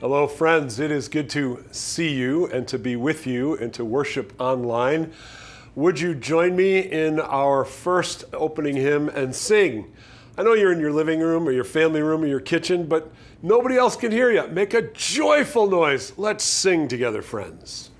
Hello friends, it is good to see you and to be with you and to worship online. Would you join me in our first opening hymn and sing? I know you're in your living room or your family room or your kitchen, but nobody else can hear you. Make a joyful noise. Let's sing together, friends.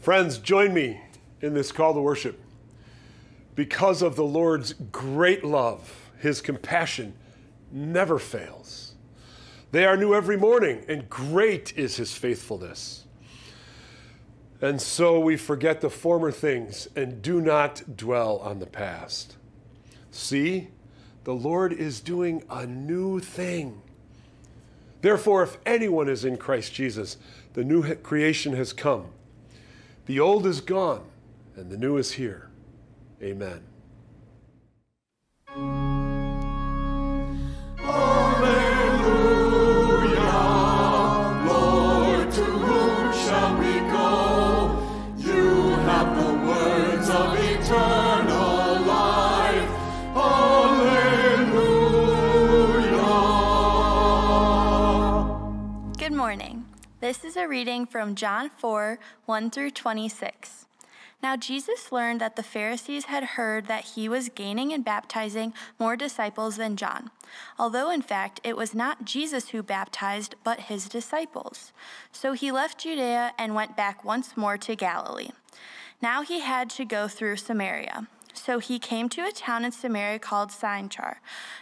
Friends, join me in this call to worship. Because of the Lord's great love, his compassion never fails. They are new every morning, and great is his faithfulness. And so we forget the former things and do not dwell on the past. See, the Lord is doing a new thing. Therefore, if anyone is in Christ Jesus, the new creation has come. The old is gone, and the new is here. Amen. Alleluia, Lord, to whom shall we go? You have the words of eternal life. Alleluia. Good morning. This is a reading from John 4, 1 through 26. Now Jesus learned that the Pharisees had heard that he was gaining and baptizing more disciples than John, although in fact it was not Jesus who baptized, but his disciples. So he left Judea and went back once more to Galilee. Now he had to go through Samaria. So he came to a town in Samaria called Sychar,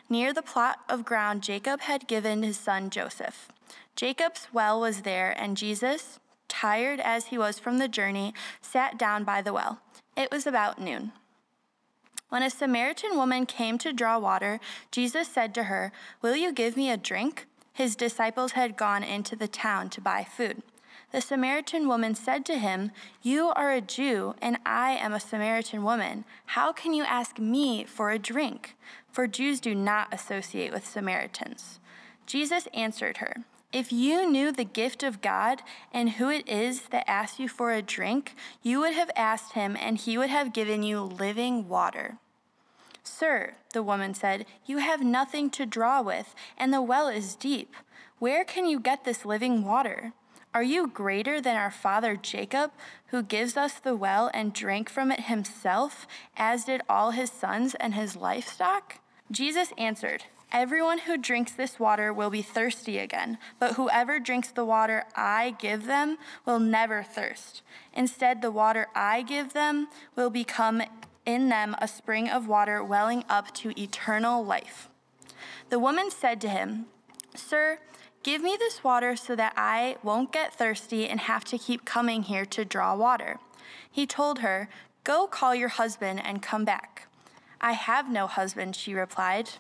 near the plot of ground Jacob had given his son Joseph. Jacob's well was there, and Jesus, tired as he was from the journey, sat down by the well. It was about noon. When a Samaritan woman came to draw water, Jesus said to her, "Will you give me a drink?" His disciples had gone into the town to buy food. The Samaritan woman said to him, "You are a Jew, and I am a Samaritan woman. How can you ask me for a drink? For Jews do not associate with Samaritans." Jesus answered her, "If you knew the gift of God and who it is that asks you for a drink, you would have asked him, and he would have given you living water." "Sir," the woman said, "you have nothing to draw with, and the well is deep. Where can you get this living water? Are you greater than our father Jacob, who gives us the well and drank from it himself, as did all his sons and his livestock?" Jesus answered, "Everyone who drinks this water will be thirsty again, but whoever drinks the water I give them will never thirst. Instead, the water I give them will become in them a spring of water welling up to eternal life." The woman said to him, "Sir, give me this water so that I won't get thirsty and have to keep coming here to draw water." He told her, "Go call your husband and come back." "I have no husband," she replied.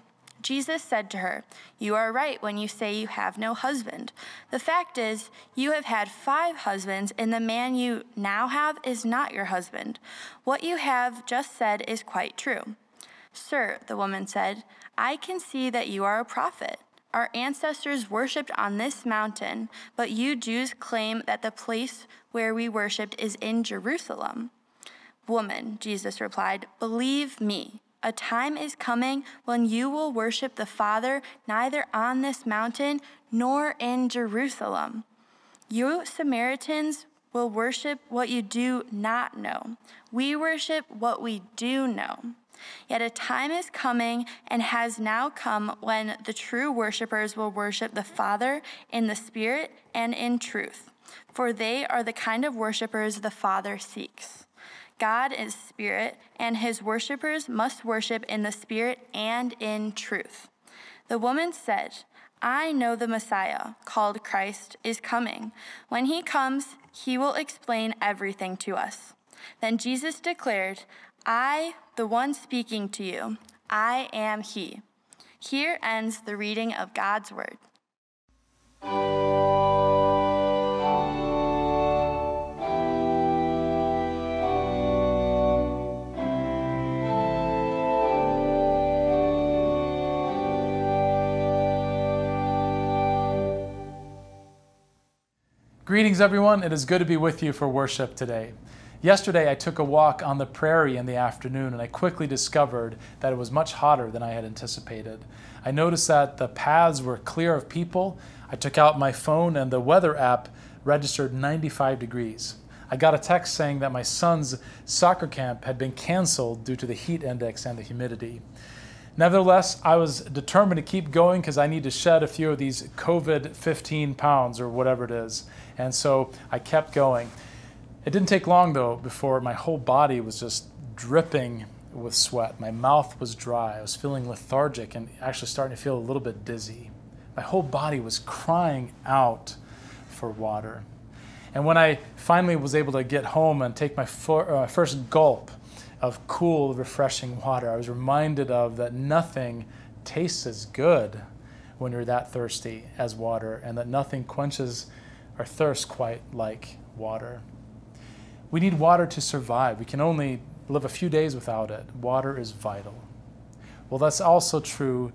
Jesus said to her, "You are right when you say you have no husband. The fact is, you have had 5 husbands, and the man you now have is not your husband. What you have just said is quite true." "Sir," the woman said, "I can see that you are a prophet. Our ancestors worshipped on this mountain, but you Jews claim that the place where we worshipped is in Jerusalem." "Woman," Jesus replied, "believe me, a time is coming when you will worship the Father neither on this mountain nor in Jerusalem. You Samaritans will worship what you do not know. We worship what we do know. Yet a time is coming and has now come when the true worshipers will worship the Father in the Spirit and in truth, for they are the kind of worshipers the Father seeks. God is Spirit, and his worshipers must worship in the Spirit and in truth." The woman said, "I know the Messiah, called Christ, is coming. When he comes, he will explain everything to us." Then Jesus declared, "I, the one speaking to you, I am he." Here ends the reading of God's word. Greetings, everyone. It is good to be with you for worship today. Yesterday, I took a walk on the prairie in the afternoon, and I quickly discovered that it was much hotter than I had anticipated. I noticed that the paths were clear of people. I took out my phone, and the weather app registered 95 degrees. I got a text saying that my son's soccer camp had been canceled due to the heat index and the humidity. Nevertheless, I was determined to keep going because I need to shed a few of these COVID-15 pounds or whatever it is, and so I kept going. It didn't take long, though, before my whole body was just dripping with sweat. My mouth was dry. I was feeling lethargic and actually starting to feel a little bit dizzy. My whole body was crying out for water. And when I finally was able to get home and take my first gulp of cool, refreshing water, I was reminded of that nothing tastes as good when you're that thirsty as water, and that nothing quenches our thirst quite like water. We need water to survive. We can only live a few days without it. Water is vital. Well, that's also true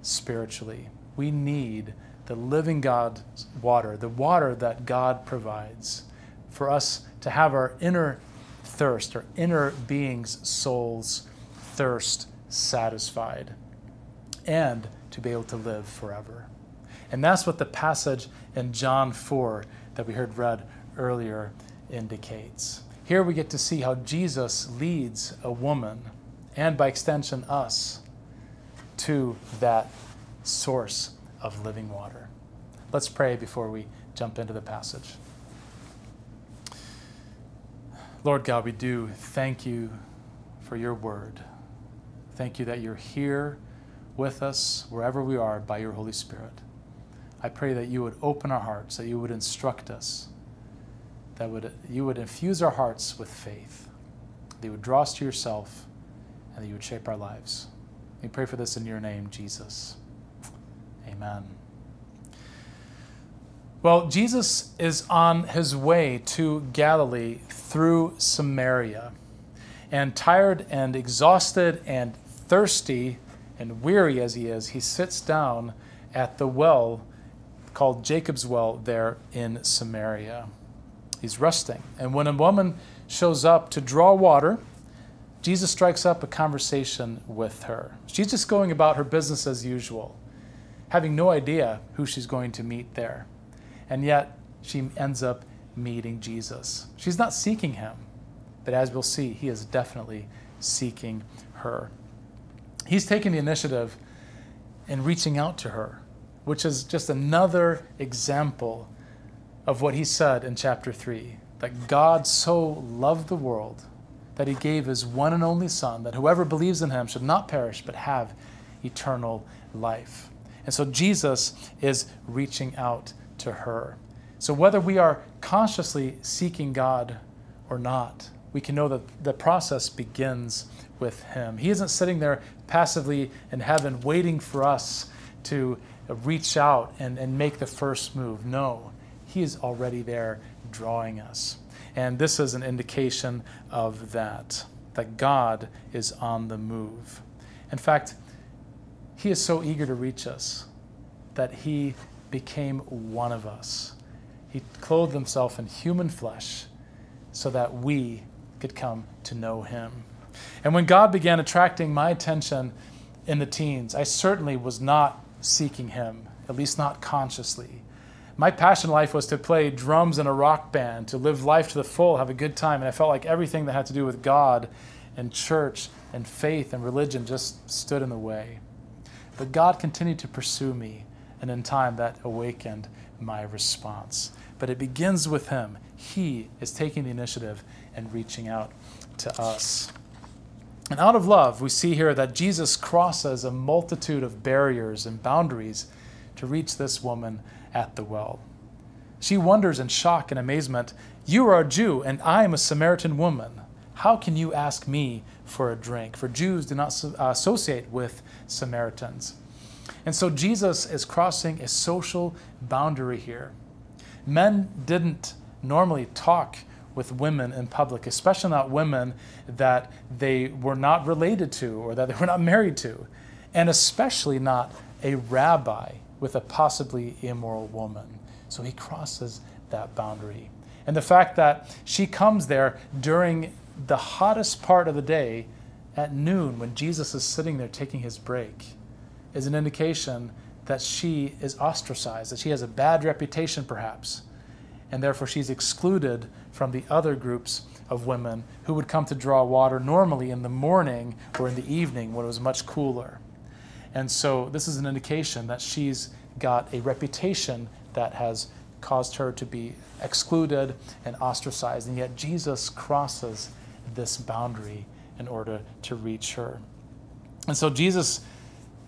spiritually. We need the living God's water, the water that God provides for us to have our inner thirst, our inner being's soul's thirst satisfied, and to be able to live forever. And that's what the passage in John 4 that we heard read earlier indicates. Here we get to see how Jesus leads a woman, and by extension us, to that source of living water. Let's pray before we jump into the passage. Lord God, we do thank you for your word. Thank you that you're here with us wherever we are by your Holy Spirit. I pray that you would open our hearts, that you would instruct us, that you would infuse our hearts with faith, that you would draw us to yourself, and that you would shape our lives. We pray for this in your name, Jesus. Amen. Well, Jesus is on his way to Galilee through Samaria, and tired and exhausted and thirsty and weary as he is, he sits down at the well called Jacob's Well there in Samaria. He's resting. And when a woman shows up to draw water, Jesus strikes up a conversation with her. She's just going about her business as usual, having no idea who she's going to meet there. And yet she ends up meeting Jesus. She's not seeking him, but as we'll see, he is definitely seeking her. He's taken the initiative in reaching out to her, which is just another example of what he said in chapter 3, that God so loved the world that he gave his one and only Son, that whoever believes in him should not perish but have eternal life. And so Jesus is reaching out to her. So whether we are consciously seeking God or not, we can know that the process begins with him. He isn't sitting there passively in heaven waiting for us to reach out and make the first move. No, he is already there drawing us. And this is an indication of that God is on the move. In fact, he is so eager to reach us that he became one of us. He clothed himself in human flesh so that we could come to know him. And when God began attracting my attention in the teens, I certainly was not seeking him, at least not consciously. My passion life was to play drums in a rock band, to live life to the full, have a good time. And I felt like everything that had to do with God and church and faith and religion just stood in the way. But God continued to pursue me, and in time that awakened my response. But it begins with him. He is taking the initiative and reaching out to us. And out of love, we see here that Jesus crosses a multitude of barriers and boundaries to reach this woman at the well. She wonders in shock and amazement, "You are a Jew, and I am a Samaritan woman. How can you ask me for a drink?" For Jews do not associate with Samaritans. And so Jesus is crossing a social boundary here. Men didn't normally talk with women in public, especially not women that they were not related to or that they were not married to, and especially not a rabbi with a possibly immoral woman. So he crosses that boundary. And the fact that she comes there during the hottest part of the day at noon when Jesus is sitting there taking his break is an indication that she is ostracized, that she has a bad reputation perhaps, and therefore she's excluded from the other groups of women who would come to draw water normally in the morning or in the evening when it was much cooler. And so this is an indication that she's got a reputation that has caused her to be excluded and ostracized, and yet Jesus crosses this boundary in order to reach her. And so Jesus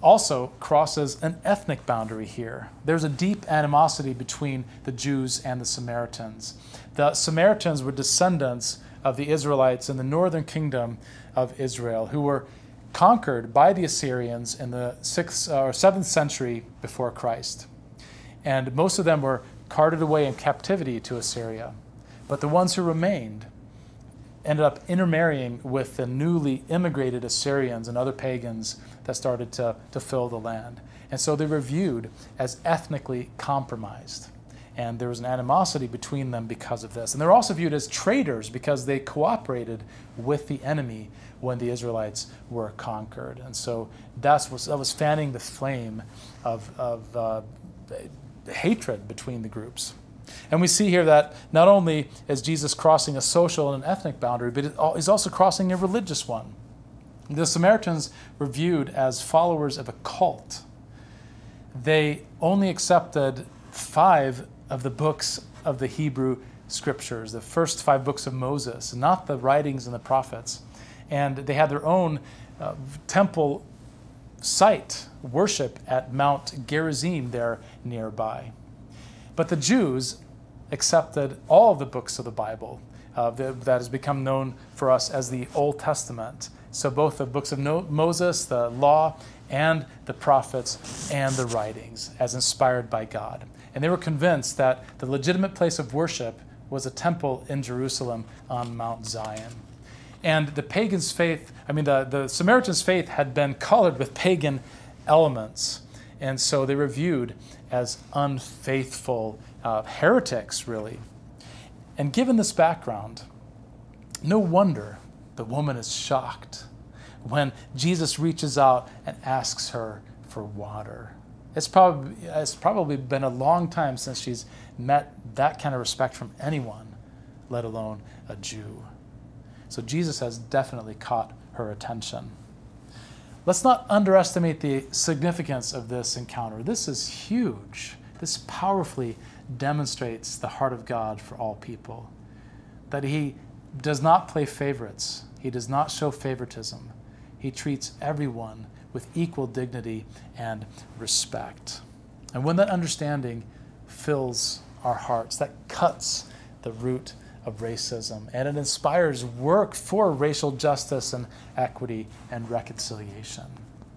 also crosses an ethnic boundary here. There's a deep animosity between the Jews and the Samaritans. The Samaritans were descendants of the Israelites in the northern kingdom of Israel, who were conquered by the Assyrians in the 6th or 7th century before Christ. And most of them were carted away in captivity to Assyria. But the ones who remained ended up intermarrying with the newly immigrated Assyrians and other pagans that started to fill the land. And so they were viewed as ethnically compromised. And there was an animosity between them because of this. And they were also viewed as traitors because they cooperated with the enemy when the Israelites were conquered. And so that was fanning the flame of hatred between the groups. And we see here that not only is Jesus crossing a social and an ethnic boundary, but he's also crossing a religious one. The Samaritans were viewed as followers of a cult. They only accepted 5 of the books of the Hebrew Scriptures, the first 5 books of Moses, not the writings and the prophets. And they had their own temple site worship at Mount Gerizim there nearby. But the Jews accepted all of the books of the Bible that has become known for us as the Old Testament. So both the books of Moses, the law, and the prophets, and the writings as inspired by God. And they were convinced that the legitimate place of worship was a temple in Jerusalem on Mount Zion. And the pagans' faith, the Samaritans' faith had been colored with pagan elements. And so they were viewed as unfaithful heretics, really. And given this background, no wonder the woman is shocked when Jesus reaches out and asks her for water. It's probably been a long time since she's met that kind of respect from anyone, let alone a Jew. So Jesus has definitely caught her attention. Let's not underestimate the significance of this encounter. This is huge. This powerfully demonstrates the heart of God for all people, that he does not play favorites. He does not show favoritism. He treats everyone with equal dignity and respect. And when that understanding fills our hearts, that cuts the root of racism, and it inspires work for racial justice and equity and reconciliation.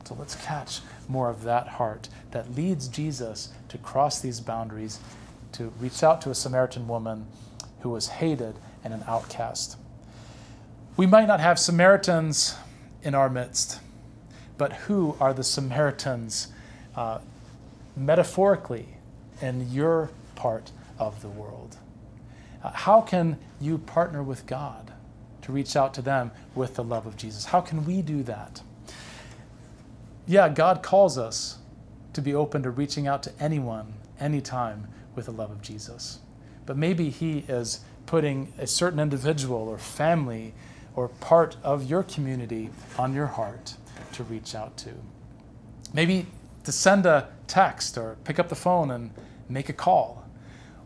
So let's catch more of that heart that leads Jesus to cross these boundaries, to reach out to a Samaritan woman who was hated and an outcast. We might not have Samaritans in our midst, but who are the Samaritans metaphorically in your part of the world? How can you partner with God to reach out to them with the love of Jesus? How can we do that? Yeah, God calls us to be open to reaching out to anyone, anytime, with the love of Jesus. But maybe He is putting a certain individual or family or part of your community on your heart to reach out to. Maybe to send a text or pick up the phone and make a call,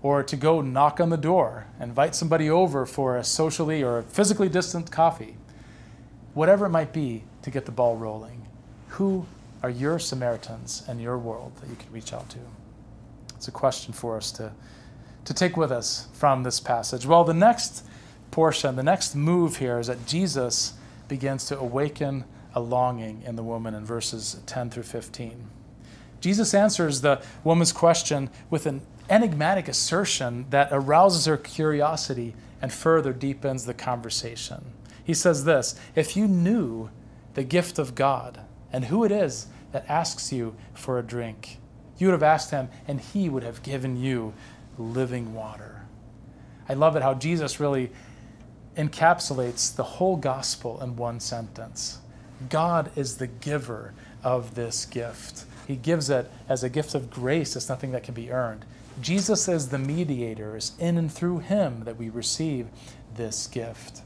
or to go knock on the door, invite somebody over for a socially or physically distant coffee. Whatever it might be to get the ball rolling, who are your Samaritans in your world that you can reach out to? It's a question for us to take with us from this passage. Well, the next portion, the next move here is that Jesus begins to awaken a longing in the woman in verses 10 through 15. Jesus answers the woman's question with an enigmatic assertion that arouses her curiosity and further deepens the conversation. He says this, "If you knew the gift of God and who it is that asks you for a drink, you would have asked him and he would have given you living water." I love it how Jesus really encapsulates the whole gospel in one sentence. God is the giver of this gift. He gives it as a gift of grace. It's nothing that can be earned. Jesus is the mediator. It's in and through him that we receive this gift.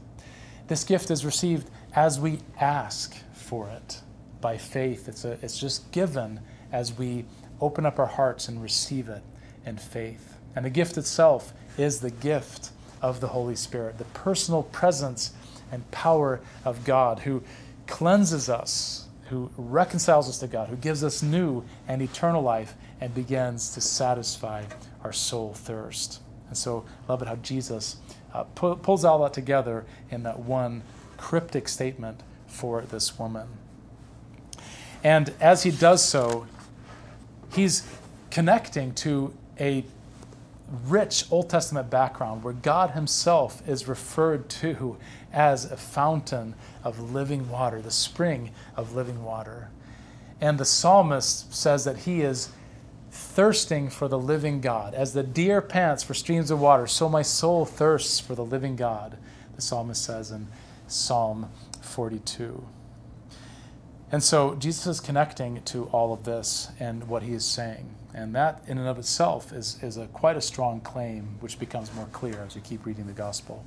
This gift is received as we ask for it by faith. It's just given as we open up our hearts and receive it in faith. And the gift itself is the gift of the Holy Spirit, the personal presence and power of God who cleanses us, who reconciles us to God, who gives us new and eternal life and begins to satisfy our soul thirst. And so I love it how Jesus pulls all that together in that one cryptic statement for this woman. And as he does so, he's connecting to a rich Old Testament background where God himself is referred to as a fountain of living water, the spring of living water. And the psalmist says that he is thirsting for the living God. As the deer pants for streams of water, so my soul thirsts for the living God, the psalmist says in Psalm 42. And so Jesus is connecting to all of this and what he is saying. And that in and of itself is quite a strong claim, which becomes more clear as we keep reading the gospel.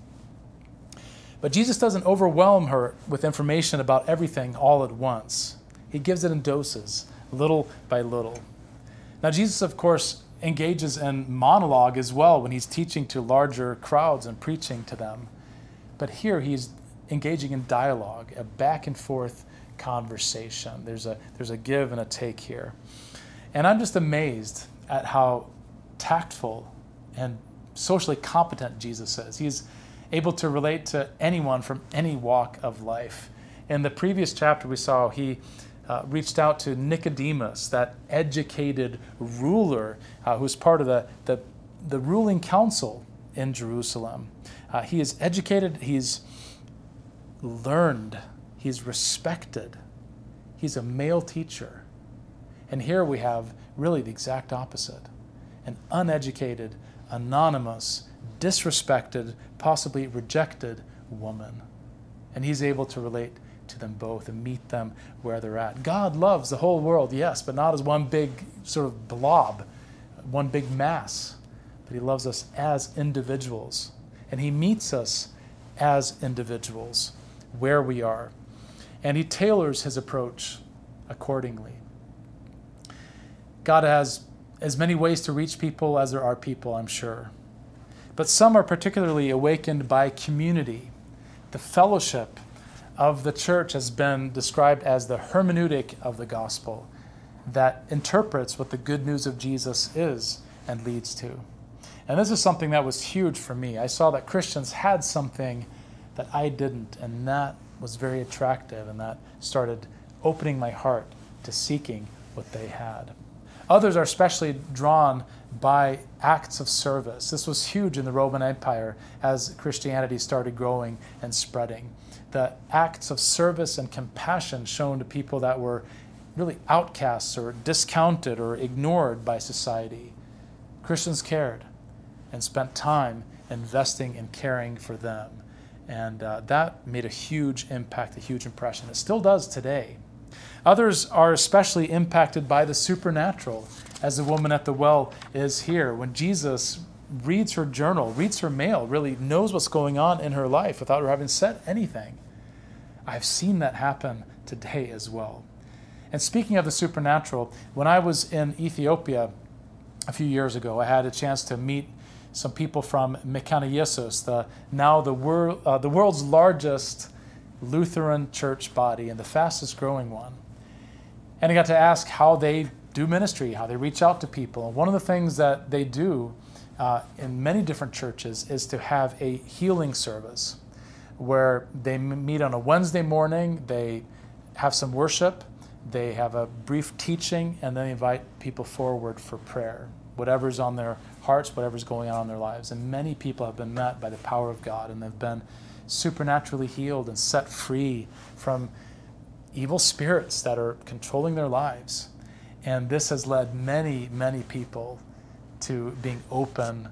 But Jesus doesn't overwhelm her with information about everything all at once. He gives it in doses, little by little. Now Jesus, of course, engages in monologue as well when he's teaching to larger crowds and preaching to them. But here he's engaging in dialogue, a back and forth conversation. There's a give and a take here. And I'm just amazed at how tactful and socially competent Jesus is. He's able to relate to anyone from any walk of life. In the previous chapter we saw he reached out to Nicodemus, that educated ruler who's part of the ruling council in Jerusalem. He is educated, he's learned, he's respected, he's a male teacher. And here we have really the exact opposite, an uneducated, anonymous, disrespected, possibly rejected woman. And he's able to relate to them both and meet them where they're at. God loves the whole world, yes, but not as one big sort of blob, one big mass, but he loves us as individuals. And he meets us as individuals where we are. And he tailors his approach accordingly. God has as many ways to reach people as there are people, I'm sure. But some are particularly awakened by community. The fellowship of the church has been described as the hermeneutic of the gospel that interprets what the good news of Jesus is and leads to. And this is something that was huge for me. I saw that Christians had something that I didn't, and that was very attractive, and that started opening my heart to seeking what they had. Others are especially drawn by acts of service. This was huge in the Roman Empire as Christianity started growing and spreading. The acts of service and compassion shown to people that were really outcasts or discounted or ignored by society. Christians cared and spent time investing and caring for them. And that made a huge impact, a huge impression. It still does today. Others are especially impacted by the supernatural, as the woman at the well is here. When Jesus reads her journal, reads her mail, really knows what's going on in her life without her having said anything. I've seen that happen today as well. And speaking of the supernatural, when I was in Ethiopia a few years ago, I had a chance to meet some people from Mekane Yesus, the world's largest Lutheran church body and the fastest growing one. And I got to ask how they do ministry, how they reach out to people. And one of the things that they do in many different churches is to have a healing service where they meet on a Wednesday morning, they have some worship, they have a brief teaching, and then they invite people forward for prayer, whatever's on their hearts, whatever's going on in their lives. And many people have been met by the power of God, and they've been supernaturally healed and set free from evil spirits that are controlling their lives. And this has led many, many people to being open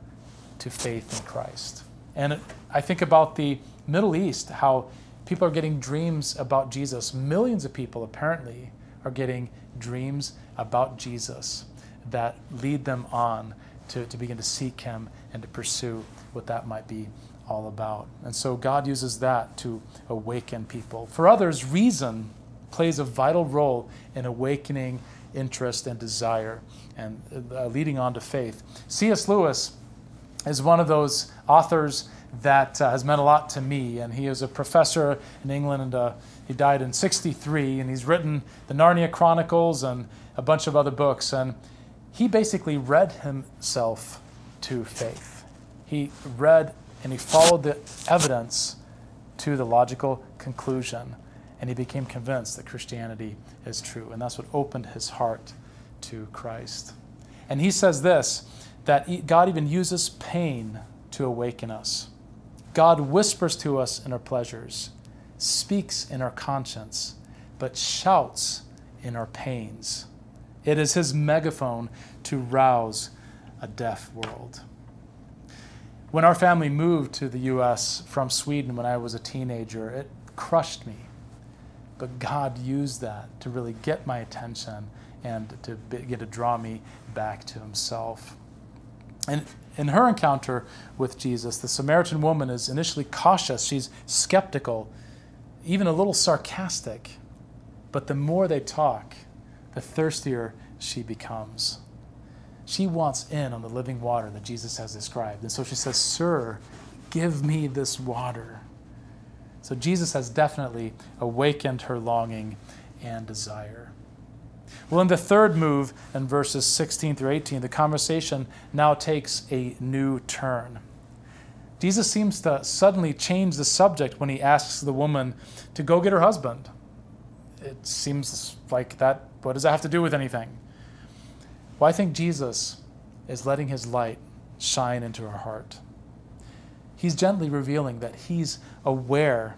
to faith in Christ. And I think about the Middle East, how people are getting dreams about Jesus. Millions of people apparently are getting dreams about Jesus that lead them on to begin to seek him and to pursue what that might be all about. And so God uses that to awaken people. For others, reason plays a vital role in awakening interest and desire and leading on to faith. C.S. Lewis is one of those authors that has meant a lot to me, and he is a professor in England, and he died in 1963, and he's written the Narnia Chronicles and a bunch of other books, and he basically read himself to faith. He read and he followed the evidence to the logical conclusion. And he became convinced that Christianity is true. And that's what opened his heart to Christ. And he says this, that God even uses pain to awaken us. God whispers to us in our pleasures, speaks in our conscience, but shouts in our pains. It is his megaphone to rouse a deaf world. When our family moved to the U.S. from Sweden when I was a teenager, it crushed me. But God used that to really get my attention and to begin to draw me back to himself. And in her encounter with Jesus, the Samaritan woman is initially cautious. She's skeptical, even a little sarcastic. But the more they talk, the thirstier she becomes. She wants in on the living water that Jesus has described. And so she says, "Sir, give me this water." So Jesus has definitely awakened her longing and desire. Well, in the third move, in verses 16 through 18, the conversation now takes a new turn. Jesus seems to suddenly change the subject when he asks the woman to go get her husband. It seems like that, what does that have to do with anything? Well, I think Jesus is letting his light shine into her heart. He's gently revealing that he's aware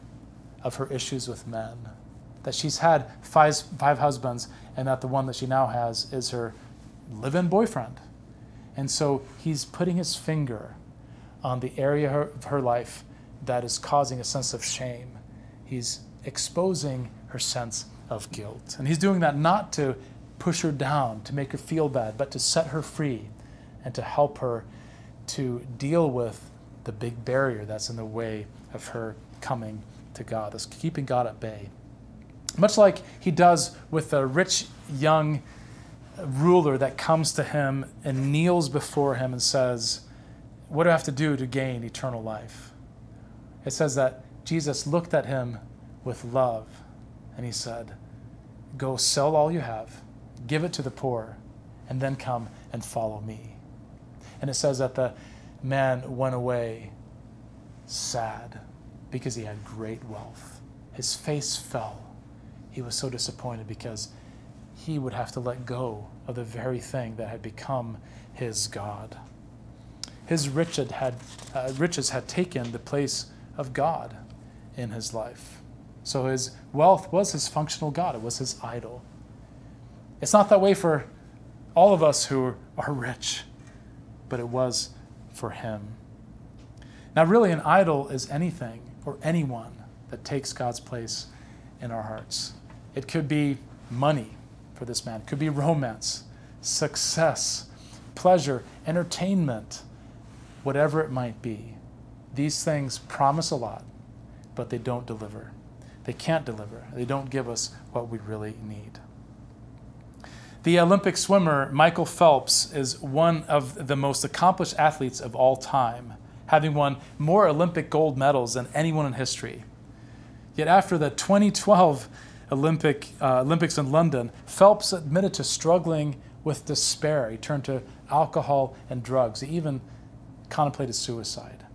of her issues with men, that she's had five husbands, and that the one that she now has is her live-in boyfriend. And so he's putting his finger on the area of her life that is causing a sense of shame. He's exposing her sense of guilt. And he's doing that not to push her down, to make her feel bad, but to set her free and to help her to deal with the big barrier that's in the way of her coming to God, that's keeping God at bay. Much like he does with the rich young ruler that comes to him and kneels before him and says, "What do I have to do to gain eternal life?" It says that Jesus looked at him with love and he said, "Go sell all you have, give it to the poor, and then come and follow me." And it says that the man went away sad because he had great wealth. His face fell. He was so disappointed because he would have to let go of the very thing that had become his God. His riches had taken the place of God in his life. So his wealth was his functional God. It was his idol. It's not that way for all of us who are rich, but it was for him. Now, really, an idol is anything or anyone that takes God's place in our hearts. It could be money for this man. It could be romance, success, pleasure, entertainment, whatever it might be. These things promise a lot, but they don't deliver. They can't deliver. They don't give us what we really need. The Olympic swimmer Michael Phelps is one of the most accomplished athletes of all time, having won more Olympic gold medals than anyone in history. Yet after the 2012 Olympics in London, Phelps admitted to struggling with despair. He turned to alcohol and drugs. He even contemplated suicide.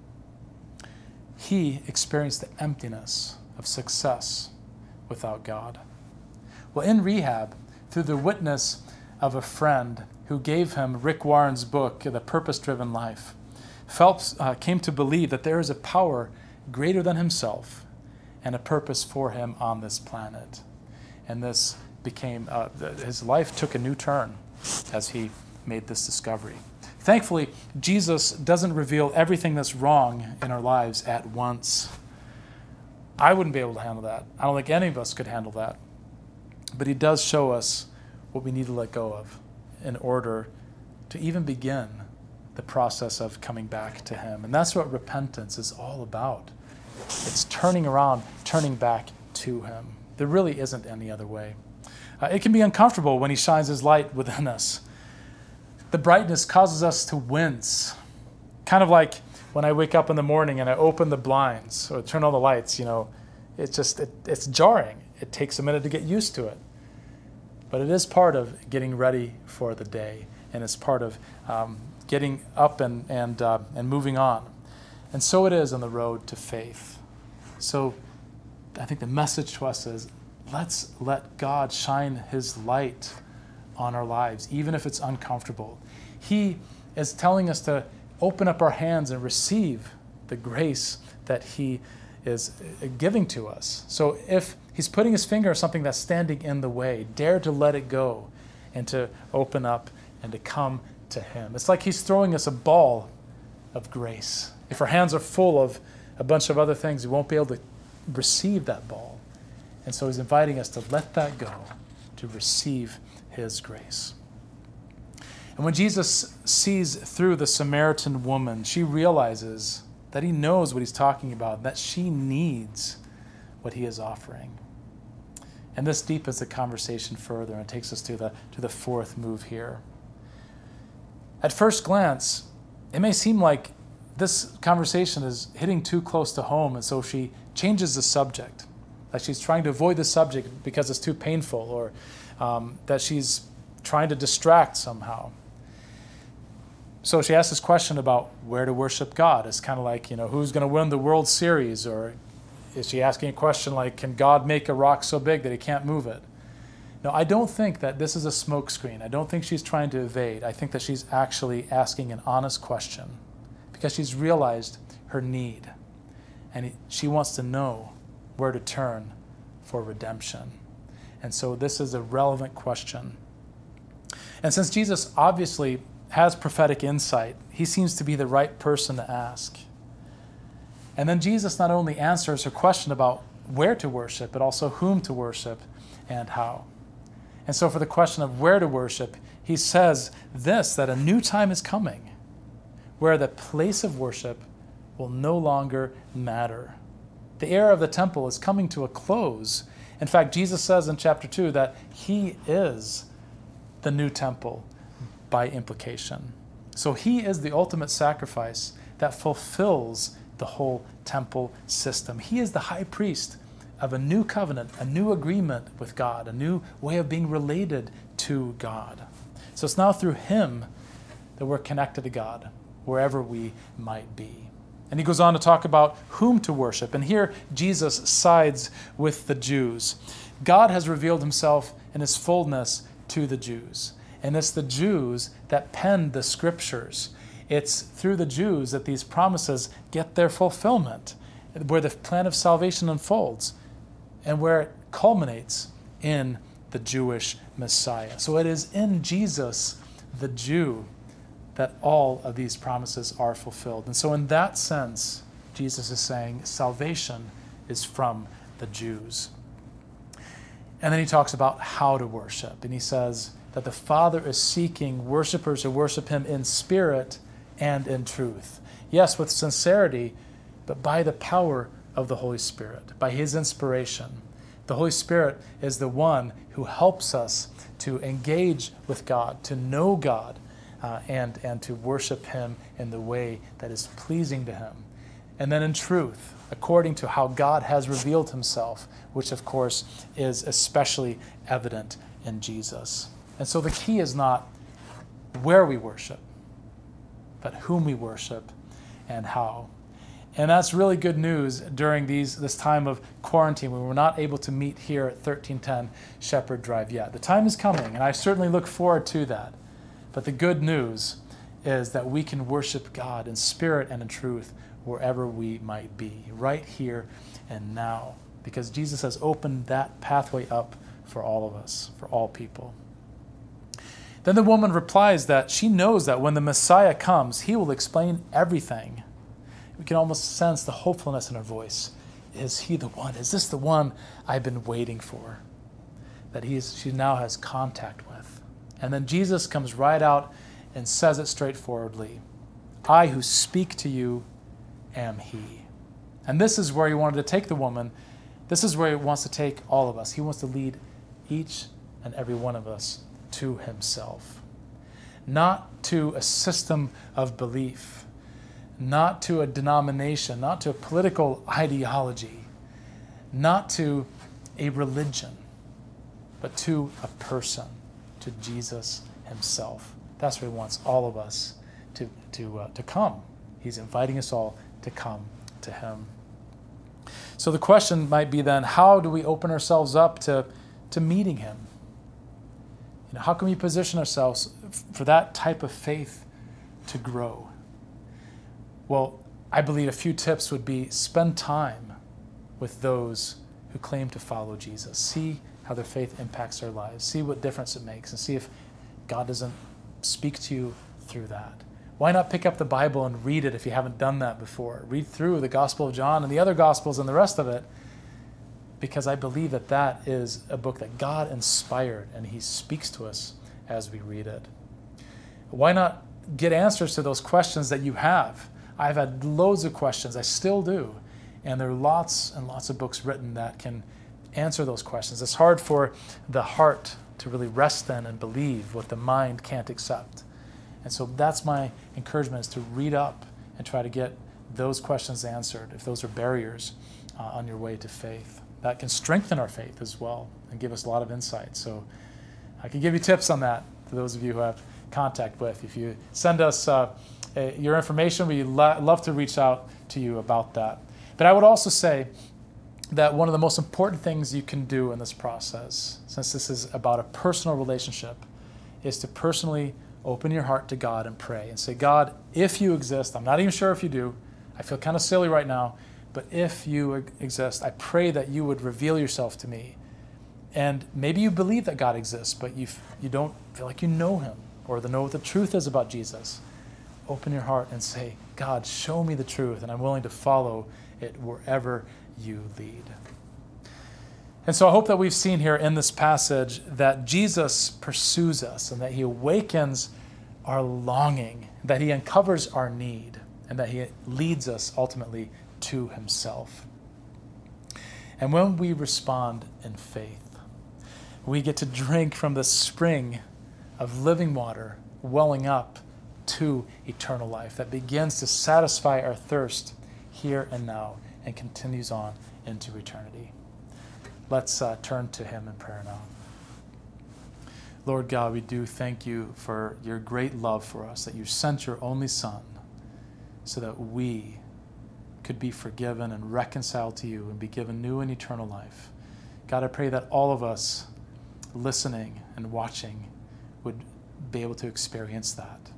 He experienced the emptiness of success without God. Well, in rehab, through the witness of a friend who gave him Rick Warren's book, The Purpose-Driven Life, Phelps came to believe that there is a power greater than himself and a purpose for him on this planet. And this became, his life took a new turn as he made this discovery. Thankfully, Jesus doesn't reveal everything that's wrong in our lives at once. I wouldn't be able to handle that. I don't think any of us could handle that. But he does show us what we need to let go of in order to even begin the process of coming back to him. And that's what repentance is all about. It's turning around, turning back to him. There really isn't any other way. It can be uncomfortable when he shines his light within us. The brightness causes us to wince. Kind of like when I wake up in the morning and I open the blinds or turn on the lights, you know, it's jarring. It takes a minute to get used to it. But it is part of getting ready for the day, and it's part of getting up and moving on. And so it is on the road to faith. So I think the message to us is, let's let God shine his light on our lives, even if it's uncomfortable. He is telling us to open up our hands and receive the grace that he is giving to us. So if he's putting his finger on something that's standing in the way, dare to let it go and to open up and to come to him. It's like he's throwing us a ball of grace. If our hands are full of a bunch of other things, we won't be able to receive that ball. And so he's inviting us to let that go, to receive his grace. And when Jesus sees through the Samaritan woman, she realizes that he knows what he's talking about, that she needs what he is offering. And this deepens the conversation further and takes us to the fourth move here. At first glance, it may seem like this conversation is hitting too close to home, and so she changes the subject, like she's trying to avoid the subject because it's too painful, or that she's trying to distract somehow. So she asks this question about where to worship God. It's kind of like, you know, who's going to win the World Series? Or is she asking a question like, can God make a rock so big that he can't move it? No, I don't think that this is a smokescreen. I don't think she's trying to evade. I think that she's actually asking an honest question because she's realized her need. And she wants to know where to turn for redemption. And so this is a relevant question. And since Jesus obviously has prophetic insight, he seems to be the right person to ask. And then Jesus not only answers her question about where to worship, but also whom to worship and how. And so for the question of where to worship, he says this, that a new time is coming where the place of worship will no longer matter. The era of the temple is coming to a close. In fact, Jesus says in chapter 2 that he is the new temple by implication. So he is the ultimate sacrifice that fulfills the whole temple system. He is the high priest of a new covenant, a new agreement with God, a new way of being related to God. So it's now through him that we're connected to God. wherever we might be. And he goes on to talk about whom to worship. And here Jesus sides with the Jews. God has revealed himself in his fullness to the Jews. And it's the Jews that penned the scriptures. It's through the Jews that these promises get their fulfillment, where the plan of salvation unfolds and where it culminates in the Jewish Messiah. So it is in Jesus, the Jew, that all of these promises are fulfilled. And so in that sense, Jesus is saying salvation is from the Jews. And then he talks about how to worship. And he says that the Father is seeking worshipers who worship him in spirit and in truth. Yes, with sincerity, but by the power of the Holy Spirit, by his inspiration. The Holy Spirit is the one who helps us to engage with God, to know God, and to worship him in the way that is pleasing to him. And then in truth, according to how God has revealed himself, which of course is especially evident in Jesus. And so the key is not where we worship, but whom we worship and how. And that's really good news during this time of quarantine when we're not able to meet here at 1310 Shepherd Drive yet. The time is coming, and I certainly look forward to that. But the good news is that we can worship God in spirit and in truth wherever we might be, right here and now, because Jesus has opened that pathway up for all of us, for all people. Then the woman replies that she knows that when the Messiah comes, he will explain everything. We can almost sense the hopefulness in her voice. Is he the one? Is this the one I've been waiting for? That she now has contact with. And then Jesus comes right out and says it straightforwardly. I who speak to you am he. And this is where he wanted to take the woman. This is where he wants to take all of us. He wants to lead each and every one of us to himself. Not to a system of belief. Not to a denomination, not to a political ideology, not to a religion, but to a person, to Jesus himself. That's where he wants all of us to come. He's inviting us all to come to him. So the question might be then, how do we open ourselves up to meeting him? You know, how can we position ourselves for that type of faith to grow? Well, I believe a few tips would be spend time with those who claim to follow Jesus. See how their faith impacts their lives. See what difference it makes and see if God doesn't speak to you through that. Why not pick up the Bible and read it if you haven't done that before? Read through the Gospel of John and the other Gospels and the rest of it, because I believe that that is a book that God inspired and he speaks to us as we read it. Why not get answers to those questions that you have? I've had loads of questions, I still do, and there are lots and lots of books written that can answer those questions. It's hard for the heart to really rest in and believe what the mind can't accept. And so that's my encouragement, is to read up and try to get those questions answered, if those are barriers on your way to faith. That can strengthen our faith as well and give us a lot of insight. So I can give you tips on that to those of you who I have contact with. If you send us your information, we'd love to reach out to you about that. But I would also say that one of the most important things you can do in this process, since this is about a personal relationship, is to personally open your heart to God and pray and say, God, if you exist, I'm not even sure if you do, I feel kind of silly right now, but if you exist, I pray that you would reveal yourself to me. And maybe you believe that God exists, but you don't feel like you know him or know what the truth is about Jesus. Open your heart and say, God, show me the truth, and I'm willing to follow it wherever you lead. And so I hope that we've seen here in this passage that Jesus pursues us and that he awakens our longing, that he uncovers our need, and that he leads us ultimately to himself. And when we respond in faith, we get to drink from the spring of living water welling up to eternal life that begins to satisfy our thirst here and now and continues on into eternity. Let's turn to him in prayer now. Lord God, we do thank you for your great love for us, that you sent your only Son so that we could be forgiven and reconciled to you and be given new and eternal life. God, I pray that all of us listening and watching would be able to experience that,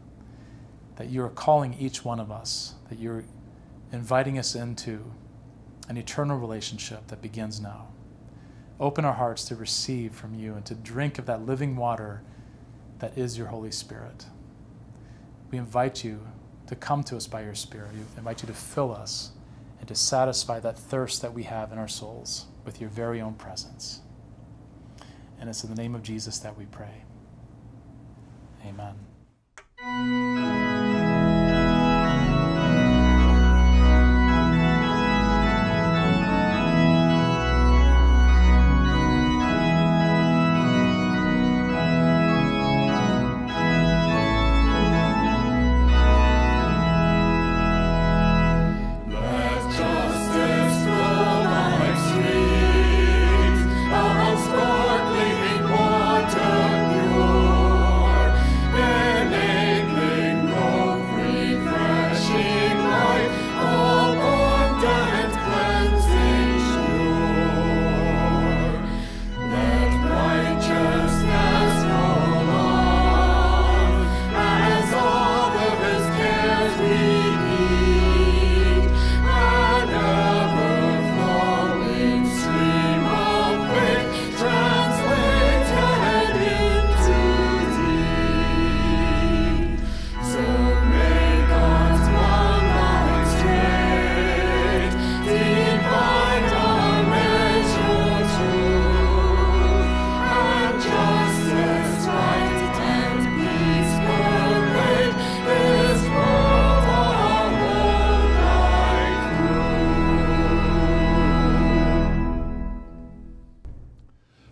that you are calling each one of us, that you're inviting us into an eternal relationship that begins now. Open our hearts to receive from you and to drink of that living water that is your Holy Spirit. We invite you to come to us by your Spirit. We invite you to fill us and to satisfy that thirst that we have in our souls with your very own presence. And it's in the name of Jesus that we pray. Amen.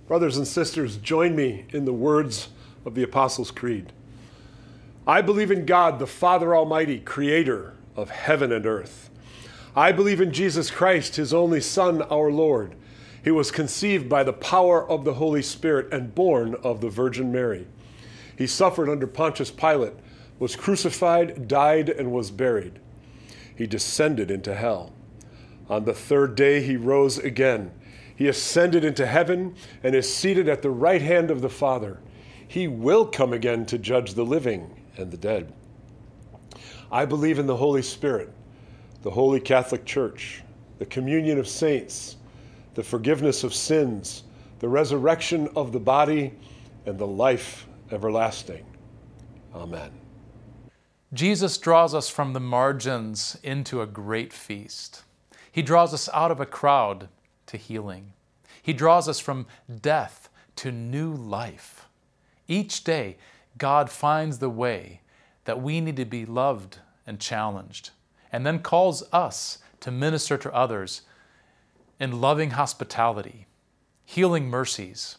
Brothers and sisters, join me in the words of the Apostles' Creed. I believe in God, the Father Almighty, creator of heaven and earth. I believe in Jesus Christ, his only Son, our Lord. He was conceived by the power of the Holy Spirit and born of the Virgin Mary. He suffered under Pontius Pilate, was crucified, died, and was buried. He descended into hell. On the third day, he rose again. He ascended into heaven and is seated at the right hand of the Father. He will come again to judge the living and the dead. I believe in the Holy Spirit, the Holy Catholic Church, the communion of saints, the forgiveness of sins, the resurrection of the body, and the life everlasting. Amen. Jesus draws us from the margins into a great feast. He draws us out of a crowd to healing. He draws us from death to new life. Each day, God finds the way that we need to be loved and challenged, and then calls us to minister to others in loving hospitality, healing mercies,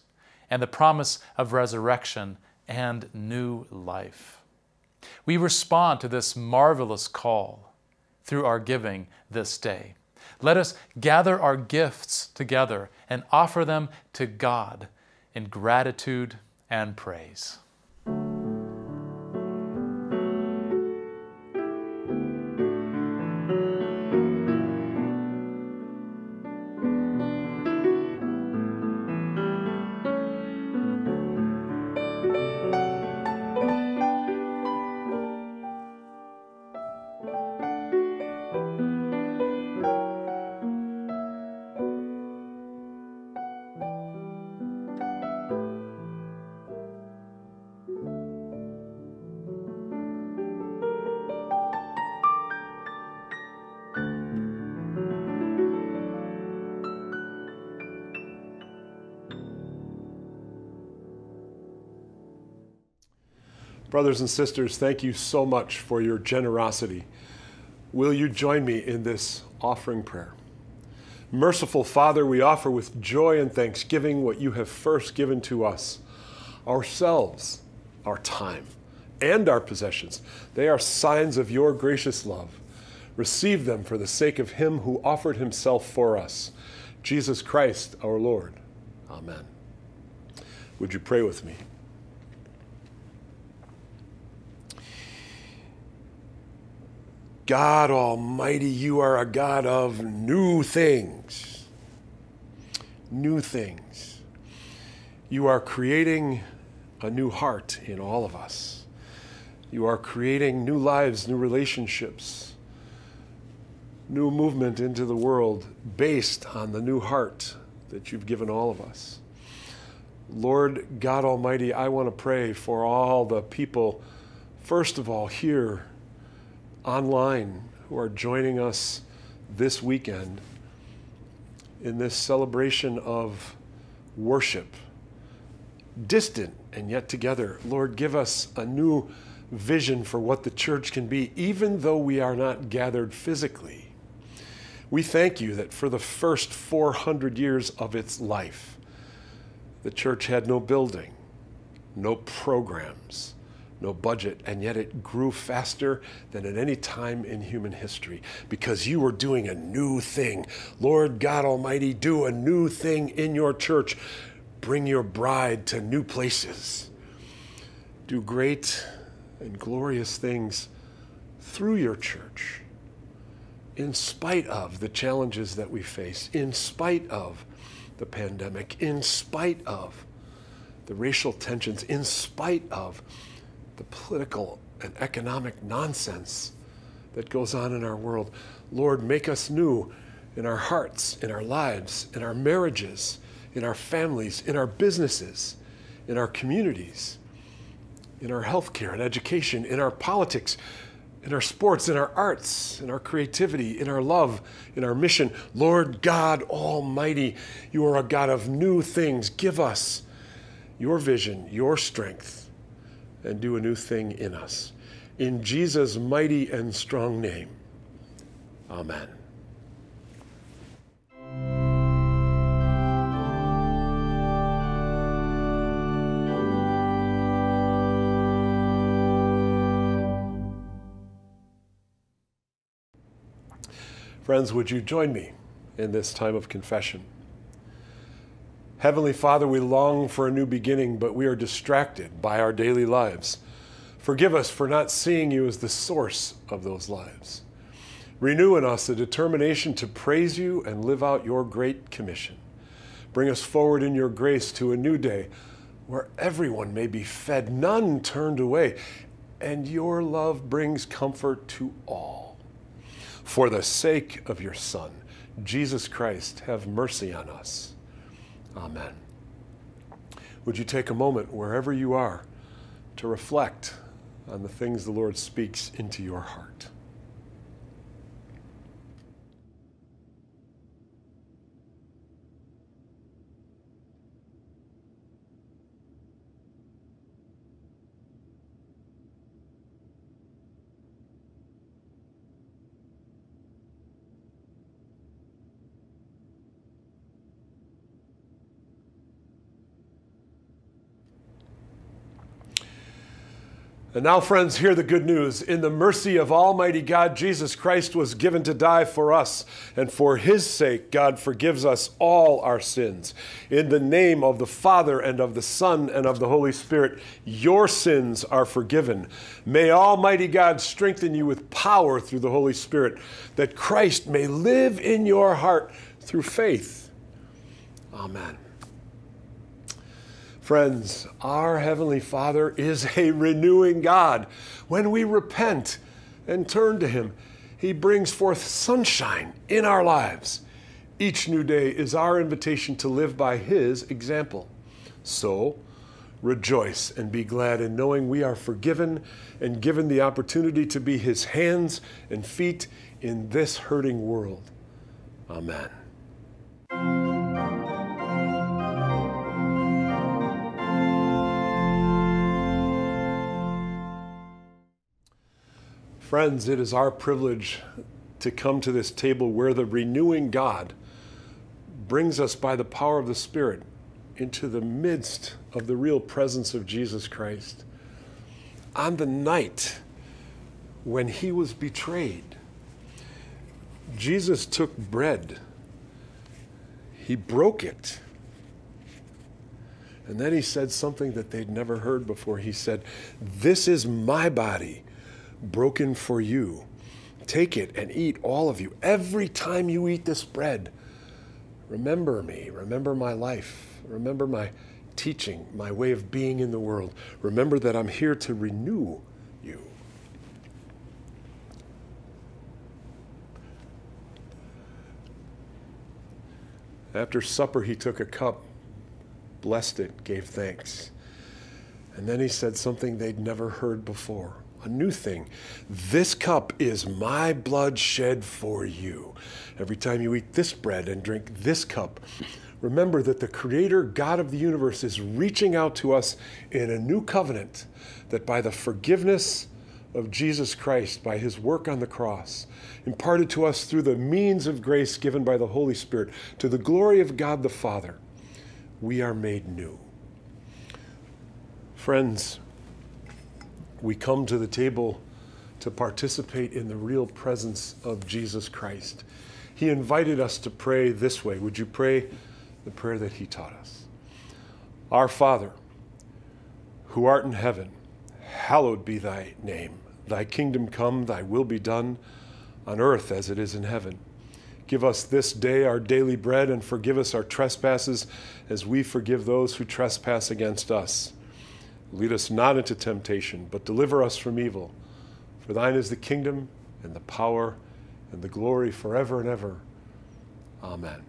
and the promise of resurrection and new life. We respond to this marvelous call through our giving this day. Let us gather our gifts together and offer them to God in gratitude and praise. Brothers and sisters, thank you so much for your generosity. Will you join me in this offering prayer? Merciful Father, we offer with joy and thanksgiving what you have first given to us, ourselves, our time, and our possessions. They are signs of your gracious love. Receive them for the sake of him who offered himself for us, Jesus Christ, our Lord. Amen. Would you pray with me? God Almighty, you are a God of new things. New things. You are creating a new heart in all of us. You are creating new lives, new relationships, new movement into the world based on the new heart that you've given all of us. Lord God Almighty, I want to pray for all the people, first of all, here online who are joining us this weekend in this celebration of worship, distant and yet together. Lord, give us a new vision for what the church can be, even though we are not gathered physically. We thank you that for the first 400 years of its life, the church had no building, no programs, no budget, and yet it grew faster than at any time in human history because you were doing a new thing. Lord God Almighty, do a new thing in your church. Bring your bride to new places. Do great and glorious things through your church, in spite of the challenges that we face, in spite of the pandemic, in spite of the racial tensions, in spite of the political and economic nonsense that goes on in our world. Lord, make us new in our hearts, in our lives, in our marriages, in our families, in our businesses, in our communities, in our healthcare and education, in our politics, in our sports, in our arts, in our creativity, in our love, in our mission. Lord God Almighty, you are a God of new things. Give us your vision, your strength, and do a new thing in us. In Jesus' mighty and strong name, amen. Friends, would you join me in this time of confession? Heavenly Father, we long for a new beginning, but we are distracted by our daily lives. Forgive us for not seeing you as the source of those lives. Renew in us a determination to praise you and live out your great commission. Bring us forward in your grace to a new day where everyone may be fed, none turned away, and your love brings comfort to all. For the sake of your Son, Jesus Christ, have mercy on us. Amen. Would you take a moment, wherever you are, to reflect on the things the Lord speaks into your heart? And now, friends, hear the good news. In the mercy of Almighty God, Jesus Christ was given to die for us, and for his sake, God forgives us all our sins. In the name of the Father, and of the Son, and of the Holy Spirit, your sins are forgiven. May Almighty God strengthen you with power through the Holy Spirit, that Christ may live in your heart through faith. Amen. Friends, our Heavenly Father is a renewing God. When we repent and turn to him, he brings forth sunshine in our lives. Each new day is our invitation to live by his example. So, rejoice and be glad in knowing we are forgiven and given the opportunity to be his hands and feet in this hurting world. Amen. Friends, it is our privilege to come to this table where the renewing God brings us by the power of the Spirit into the midst of the real presence of Jesus Christ. On the night when he was betrayed, Jesus took bread. He broke it. And then he said something that they'd never heard before. He said, "This is my body, broken for you. Take it and eat, all of you. Every time you eat this bread, remember me, remember my life, remember my teaching, my way of being in the world. Remember that I'm here to renew you. After supper, he took a cup, blessed it, gave thanks. And then he said something they'd never heard before, a new thing. This cup is my blood shed for you. Every time you eat this bread and drink this cup, remember that the Creator, God of the universe, is reaching out to us in a new covenant that by the forgiveness of Jesus Christ, by his work on the cross, imparted to us through the means of grace given by the Holy Spirit, to the glory of God the Father, we are made new. Friends, we come to the table to participate in the real presence of Jesus Christ. He invited us to pray this way. Would you pray the prayer that he taught us? Our Father, who art in heaven, hallowed be thy name. Thy kingdom come, thy will be done on earth as it is in heaven. Give us this day our daily bread, and forgive us our trespasses as we forgive those who trespass against us. Lead us not into temptation, but deliver us from evil. For thine is the kingdom and the power and the glory forever and ever. Amen.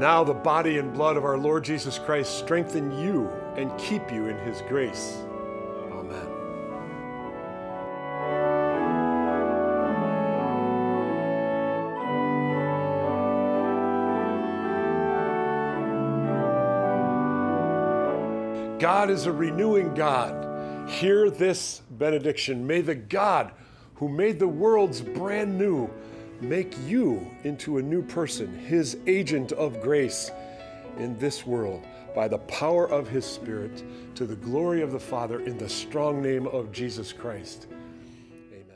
Now the body and blood of our Lord Jesus Christ strengthen you and keep you in his grace. Amen. God is a renewing God. Hear this benediction. May the God who made the worlds brand new make you into a new person, his agent of grace in this world, by the power of his Spirit, to the glory of the Father, in the strong name of Jesus Christ. Amen.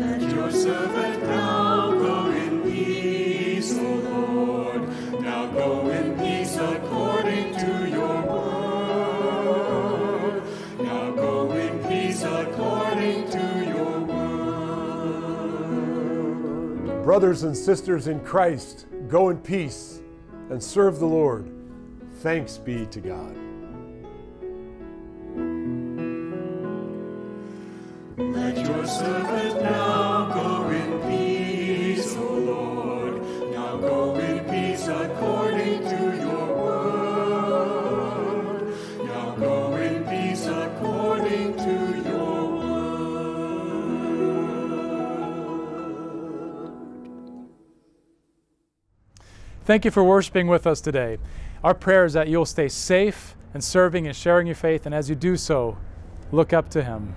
Let your servant now go in peace, O Lord. Now go in peace according to your word. Now go in peace according to your word. Brothers and sisters in Christ, go in peace and serve the Lord. Thanks be to God. Let your servant now go in peace, O Lord. Now go in peace according to your word. Now go in peace according to your word. Thank you for worshiping with us today. Our prayer is that you'll stay safe and serving and sharing your faith, and as you do so, look up to him.